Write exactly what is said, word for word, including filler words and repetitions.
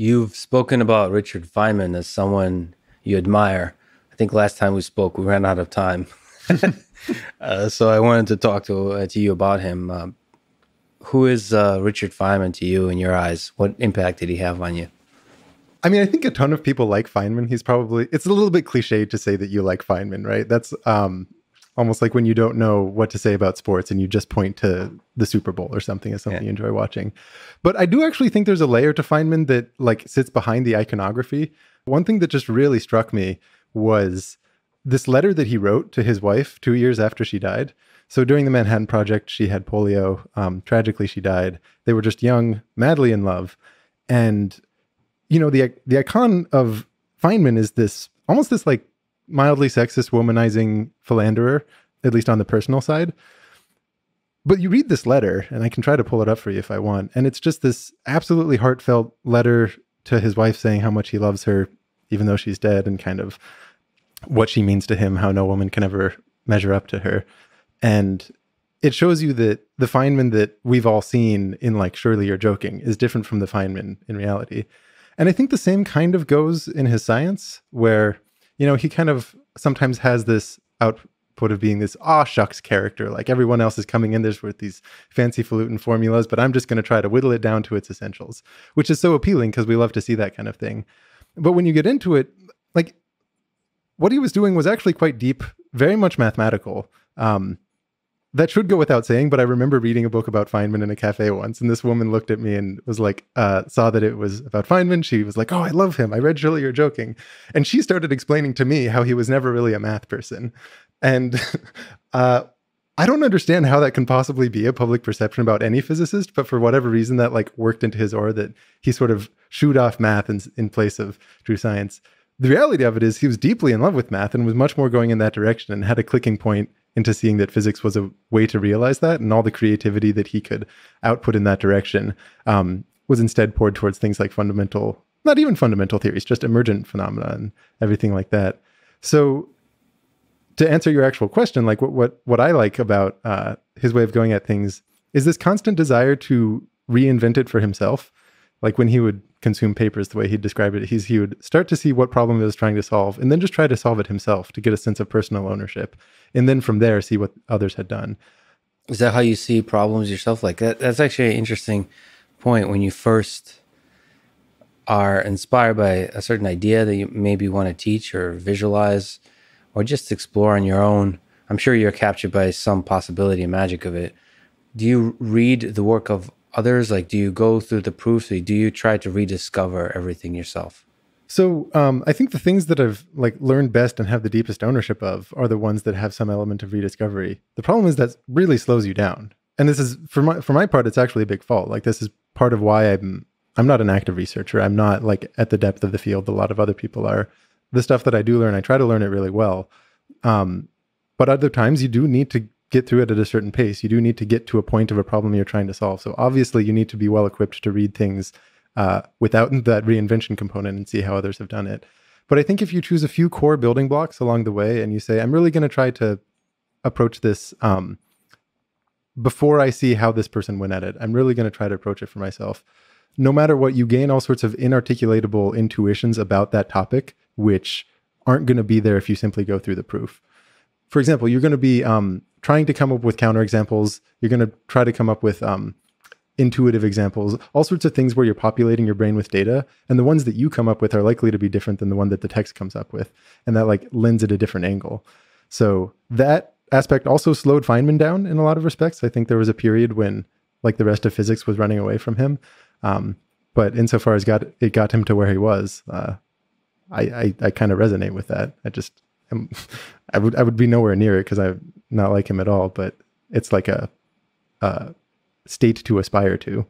You've spoken about Richard Feynman as someone you admire. I think last time we spoke, we ran out of time. uh, so I wanted to talk to, uh, to you about him. Uh, who is uh, Richard Feynman to you in your eyes? What impact did he have on you? I mean, I think a ton of people like Feynman. He's probably, it's a little bit cliche to say that you like Feynman, right? That's um, almost like when you don't know what to say about sports and you just point to the Super Bowl or something as something yeah. you enjoy watching. But I do actually think there's a layer to Feynman that like sits behind the iconography. One thing that just really struck me was this letter that he wrote to his wife two years after she died. So during the Manhattan Project, she had polio. Um, tragically, she died. They were just young, madly in love. And you know, the the icon of Feynman is this, almost this like mildly sexist, womanizing philanderer, at least on the personal side. But you read this letter, and I can try to pull it up for you if I want, and it's just this absolutely heartfelt letter to his wife saying how much he loves her, even though she's dead, and kind of what she means to him, how no woman can ever measure up to her. And it shows you that the Feynman that we've all seen in like Surely You're Joking is different from the Feynman in reality. And I think the same kind of goes in his science, where, you know, he kind of sometimes has this output of being this aw shucks character, like everyone else is coming in this with these fancy falutin formulas, but I'm just going to try to whittle it down to its essentials, which is so appealing because we love to see that kind of thing. But when you get into it, like what he was doing was actually quite deep, very much mathematical. Um, that should go without saying, but I remember reading a book about Feynman in a cafe once, and this woman looked at me and was like, uh, saw that it was about Feynman. She was like, oh, I love him. I read Surely You're Joking. And she started explaining to me how he was never really a math person. And uh, I don't understand how that can possibly be a public perception about any physicist, but for whatever reason that like worked into his aura that he sort of shooed off math in, in place of true science. The reality of it is he was deeply in love with math and was much more going in that direction and had a clicking point into seeing that physics was a way to realize that, and all the creativity that he could output in that direction um, was instead poured towards things like fundamental, not even fundamental theories, just emergent phenomena and everything like that. So to answer your actual question, like what what, what I like about uh, his way of going at things is this constant desire to reinvent it for himself. Like when he would consume papers, the way he described it, he's, he would start to see what problem he was trying to solve and then just try to solve it himself to get a sense of personal ownership. And then from there, see what others had done. Is that how you see problems yourself? Like that, that's actually an interesting point. When you first are inspired by a certain idea that you maybe want to teach or visualize or just explore on your own, I'm sure you're captured by some possibility and magic of it. Do you read the work of others? Like, do you go through the proofs? Do you try to rediscover everything yourself? So um, I think the things that I've like learned best and have the deepest ownership of are the ones that have some element of rediscovery. The problem is that really slows you down. And this is, for my, for my part, it's actually a big fault. Like this is part of why I'm, I'm not an active researcher. I'm not like at the depth of the field. A lot of other people are. The stuff that I do learn, I try to learn it really well. Um, but other times you do need to get through it at a certain pace. You do need to get to a point of a problem you're trying to solve. So obviously you need to be well equipped to read things uh, without that reinvention component and see how others have done it. But I think if you choose a few core building blocks along the way and you say, I'm really going to try to approach this um, before I see how this person went at it, I'm really going to try to approach it for myself. No matter what, you gain all sorts of inarticulatable intuitions about that topic, which aren't going to be there if you simply go through the proof. For example, you're going to be um, trying to come up with counterexamples. You're going to try to come up with um, intuitive examples, all sorts of things where you're populating your brain with data. And the ones that you come up with are likely to be different than the one that the text comes up with. And that like lends it a different angle. So that aspect also slowed Feynman down in a lot of respects. I think there was a period when like the rest of physics was running away from him. Um, but insofar as got, it got him to where he was, uh, I, I, I kind of resonate with that. I just... I would I would be nowhere near it because I'm not like him at all, but it's like a, a state to aspire to.